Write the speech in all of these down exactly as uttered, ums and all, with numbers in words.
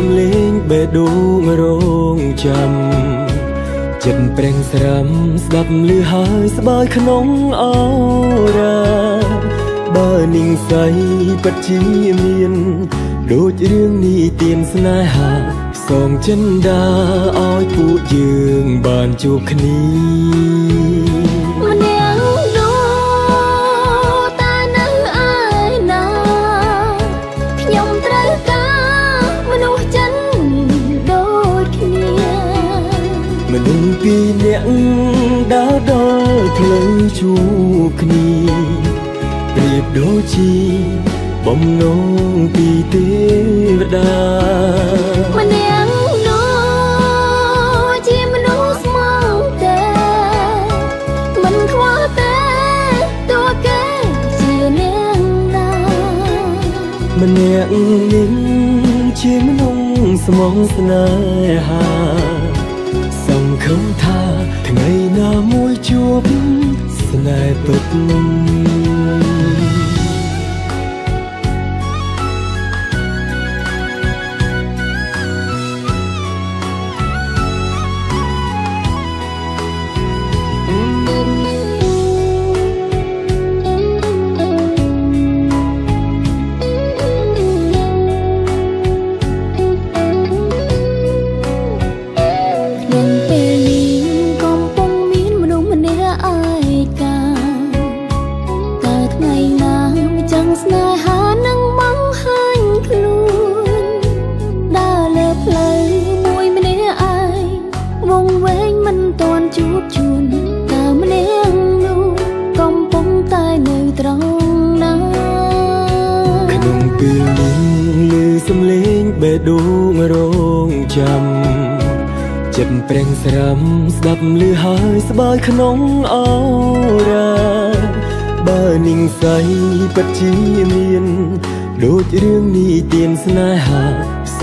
សំលេងបេះដូងរងចាំចិត្តប្រេងស្រាំស្ដាប់ឮហើយស្បើយក្នុងអរ៉ាបើនិងស័យពិតជាមានដូចរឿងនីតិមស្នេហាសងចិនដាឲ្យពួកយើងបានជួបគ្នាពីអ្នកដើរដល់ផ្លូវជួបគ្នាប្រៀបដូចជាបំណងពីទេវតាម្នាក់នោះជាមនុស្សស្មោះតែមិនខ្វល់តែតួគេជាអ្នកណាម្នាក់នេះជាមនុស្សស្មោះស្នេហាคำท่าทำไมหน้ามวยจูบสลายตกลงបេះដូងរងចាំចិត្តប្រេងស្រាំស្ដាប់ឮហើយស្បើយក្នុងអរ៉ាបើនិងស័យពិតជាមានដូចរឿងនីតិមស្នេហាផ្ស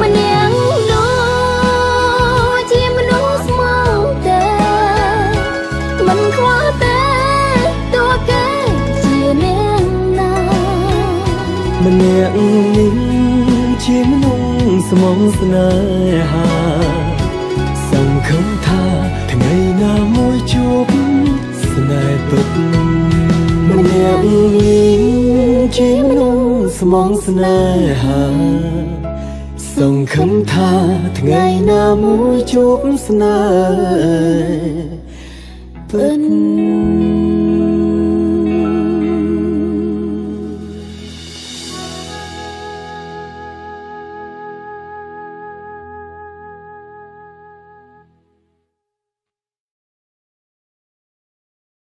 ម្នាក់នោះជាមនុស្សស្មោះតែមិនខ្វល់តែតួគេជាអ្នកណាម្នាក់នេះជាមនុស្សស្មោះស្នេហាคำท่าทำไมหน้ามวยจูบสลายตกลงมันแอบยิ้มที่มนุษย์สมองสลายหาส่งคำท่าทำไมหน้ามวยจูบสลายตกลง